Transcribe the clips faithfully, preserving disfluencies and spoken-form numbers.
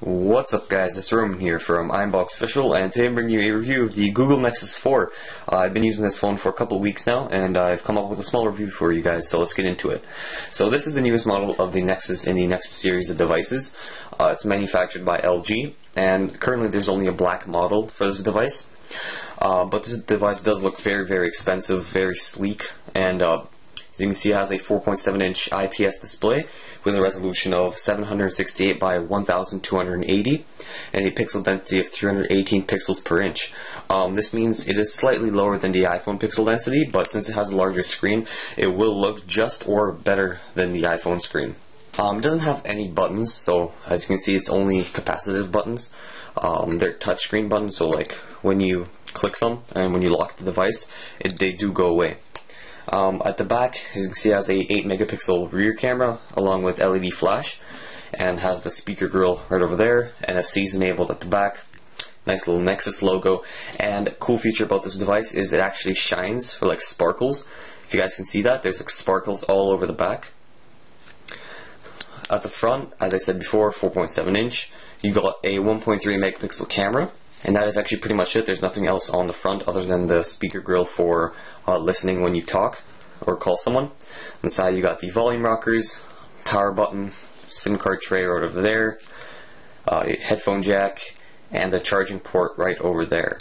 What's up, guys? It's Roman here from iUnbox Official, and today I'm bringing you a review of the Google Nexus four. Uh, I've been using this phone for a couple of weeks now, and I've come up with a small review for you guys, so let's get into it. So this is the newest model of the Nexus in the Nexus series of devices. Uh, it's manufactured by L G, and currently there's only a black model for this device. Uh, but this device does look very, very expensive, very sleek, and uh, as you can see, it has a four point seven inch I P S display with a resolution of seven hundred sixty-eight by one thousand two hundred eighty and a pixel density of three hundred eighteen pixels per inch. Um, this means it is slightly lower than the iPhone pixel density, but since it has a larger screen, it will look just or better than the iPhone screen. Um, it doesn't have any buttons, so as you can see, it's only capacitive buttons. Um, they're touchscreen buttons, so like when you click them and when you lock the device, it, they do go away. Um, at the back, as you can see, it has a eight megapixel rear camera along with L E D flash, and has the speaker grill right over there. N F C is enabled at the back. Nice little Nexus logo. And a cool feature about this device is it actually shines, or like sparkles. If you guys can see that, there's like sparkles all over the back. At the front, as I said before, four point seven inch. You got a one point three megapixel camera. And that is actually pretty much it. There's nothing else on the front other than the speaker grill for uh, listening when you talk or call someone. Inside you got the volume rockers, power button, SIM card tray right over there, uh, headphone jack, and the charging port right over there.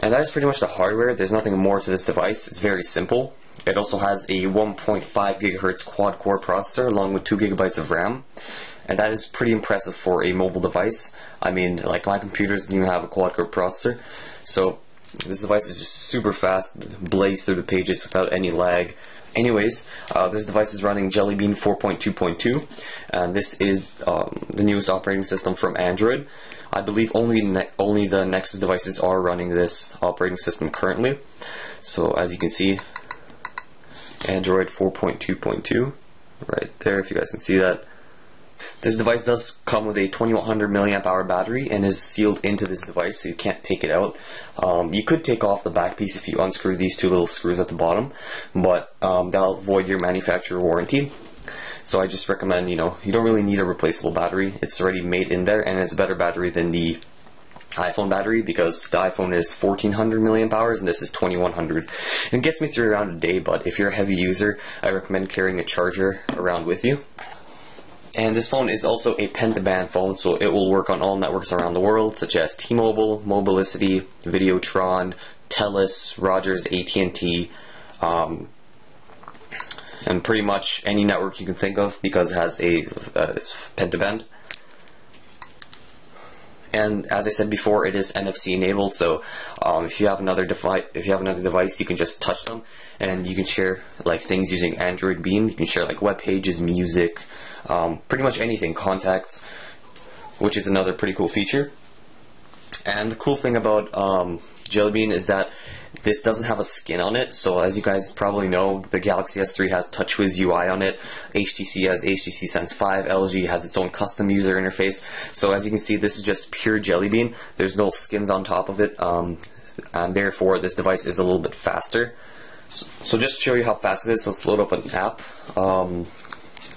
And that is pretty much the hardware. There's nothing more to this device. It's very simple. It also has a one point five gigahertz quad-core processor along with two gigabytes of RAM. And that is pretty impressive for a mobile device. I mean, like, my computer doesn't even have a quad-core processor, so this device is just super fast, blaze through the pages without any lag. Anyways, uh, this device is running Jelly Bean four point two point two, and this is um, the newest operating system from Android. I believe only ne only the Nexus devices are running this operating system currently. So as you can see, Android four point two point two, right there, if you guys can see that. This device does come with a twenty-one hundred milliamp hour battery and is sealed into this device, so you can't take it out. Um, you could take off the back piece if you unscrew these two little screws at the bottom, but um, that'll void your manufacturer warranty. So I just recommend, you know, you don't really need a replaceable battery. It's already made in there, and it's a better battery than the iPhone battery, because the iPhone is fourteen hundred milliamp hours and this is twenty-one hundred. It gets me through around a day, but if you're a heavy user, I recommend carrying a charger around with you. And this phone is also a penta-band phone, so it will work on all networks around the world, such as T-Mobile, Mobilicity, Videotron, Telus, Rogers, A T and T, um, and pretty much any network you can think of, because it has a uh, penta-band. And as I said before, it is N F C enabled, so um, if you have another device, if you have another device, you can just touch them, and you can share like things using Android Beam. You can share like web pages, music, um, pretty much anything, contacts, which is another pretty cool feature. And the cool thing about um, Jelly Bean is that this doesn't have a skin on it. So as you guys probably know, the Galaxy S three has TouchWiz U I on it, H T C has H T C Sense five, L G has its own custom user interface. So as you can see, this is just pure Jelly Bean. There's no skins on top of it, um, and therefore this device is a little bit faster. So, so just to show you how fast it is, let's load up an app. Um,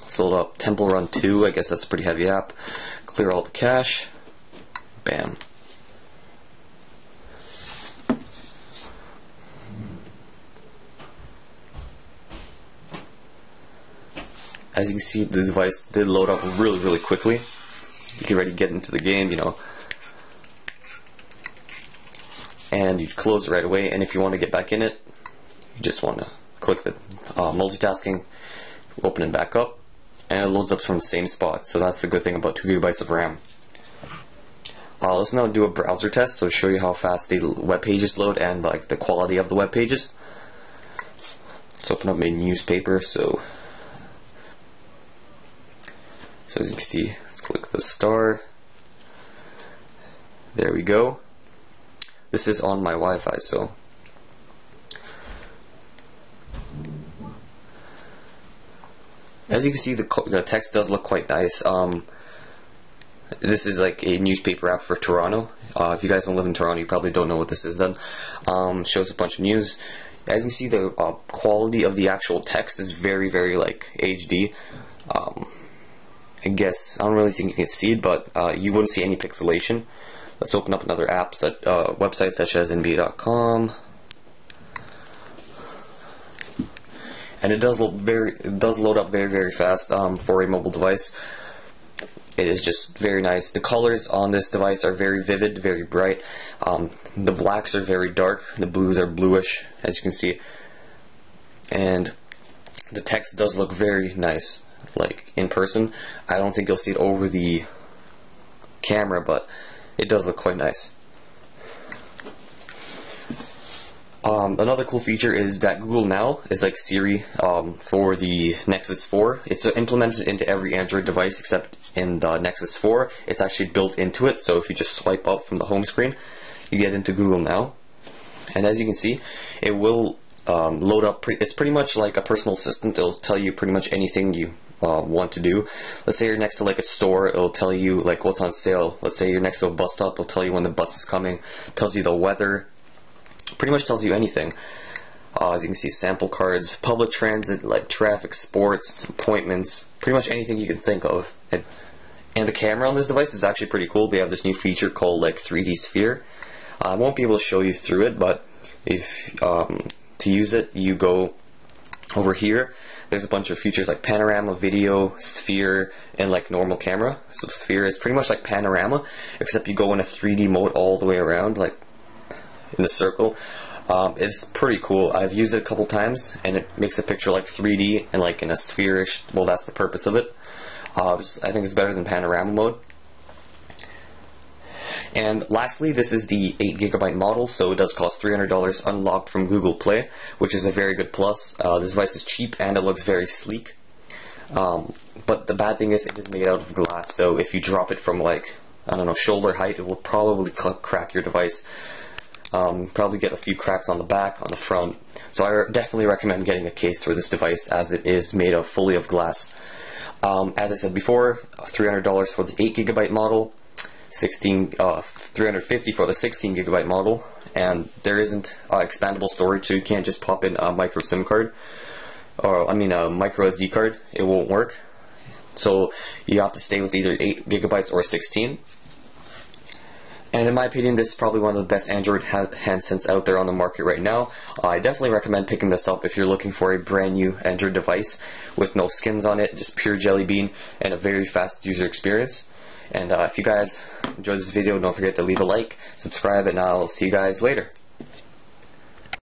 let's load up Temple Run two, I guess that's a pretty heavy app. Clear all the cache, bam. As you can see, the device did load up really, really quickly. You can already get into the game, you know. And you close it right away, and if you want to get back in it, you just want to click the uh, multitasking, open it back up, and it loads up from the same spot. So that's the good thing about two gigabytes of RAM. Uh, let's now do a browser test, so to show you how fast the web pages load and like the quality of the web pages. Let's open up a newspaper, so... So as you can see, let's click the star. There we go. This is on my Wi-Fi, so. As you can see, the, the text does look quite nice. Um, this is like a newspaper app for Toronto. Uh, if you guys don't live in Toronto, you probably don't know what this is then. Um, shows a bunch of news. As you can see, the uh, quality of the actual text is very, very like H D. Um, I guess I don't really think you can see it, but uh, you wouldn't see any pixelation. Let's open up another app, such, uh, website such as N B A dot com, and it does load very, it does load up very very fast um, for a mobile device. It is just very nice. The colors on this device are very vivid, very bright. Um, the blacks are very dark. The blues are bluish, as you can see. And the text does look very nice, like in person. I don't think you'll see it over the camera, but it does look quite nice. Um, another cool feature is that Google Now is like Siri um, for the Nexus four. It's implemented into every Android device except in the Nexus four. It's actually built into it, so if you just swipe up from the home screen, you get into Google Now. And as you can see, it will um, load up, pre it's pretty much like a personal assistant. It'll tell you pretty much anything you uh, want to do. Let's say you're next to like a store, it'll tell you like what's on sale. Let's say you're next to a bus stop, it'll tell you when the bus is coming, tells you the weather. Pretty much tells you anything. Uh, as you can see, sample cards, public transit, like traffic, sports, appointments, pretty much anything you can think of. And, and the camera on this device is actually pretty cool. They have this new feature called like three D Sphere. Uh, I won't be able to show you through it, but if um, to use it, you go over here. There's a bunch of features like panorama, video, sphere, and like normal camera. So sphere is pretty much like panorama, except you go in a three D mode all the way around, like in a circle. Um, it's pretty cool. I've used it a couple times and it makes a picture like three D and like in a spherish, well, that's the purpose of it. Uh, I think it's better than panorama mode. And lastly, this is the eight gigabyte model, so it does cost three hundred dollars unlocked from Google Play, which is a very good plus. Uh, this device is cheap and it looks very sleek. Um, but the bad thing is it is made out of glass, so if you drop it from like, I don't know, shoulder height, it will probably crack your device. Um, probably get a few cracks on the back, on the front. So I definitely recommend getting a case for this device, as it is made of fully of glass. Um, as I said before, three hundred dollars for the eight gigabyte model, sixteen, uh, three hundred fifty dollars for the sixteen gigabyte model, and there isn't uh, expandable storage, so you can't just pop in a micro SIM card, or I mean a micro S D card. It won't work. So you have to stay with either eight gigabytes or sixteen. And in my opinion, this is probably one of the best Android ha handsets out there on the market right now. Uh, I definitely recommend picking this up if you're looking for a brand new Android device with no skins on it, just pure Jelly Bean, and a very fast user experience. And uh, if you guys enjoyed this video, don't forget to leave a like, subscribe, and I'll see you guys later.